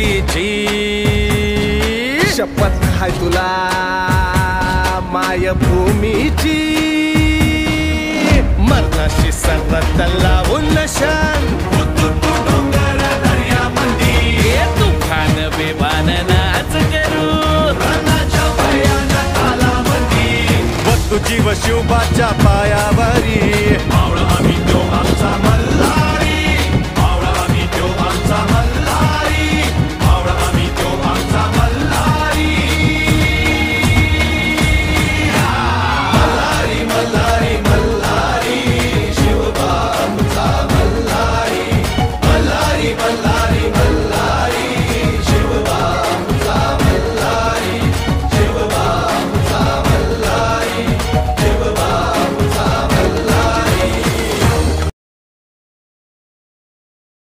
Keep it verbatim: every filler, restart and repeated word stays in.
देवीची शपथ हाय तुला माय भूमीची, मरणाशी सर्वत्र लावून नशान तुफान बेवान नाच करू जीव शिवबाच्या पायावरी Allah.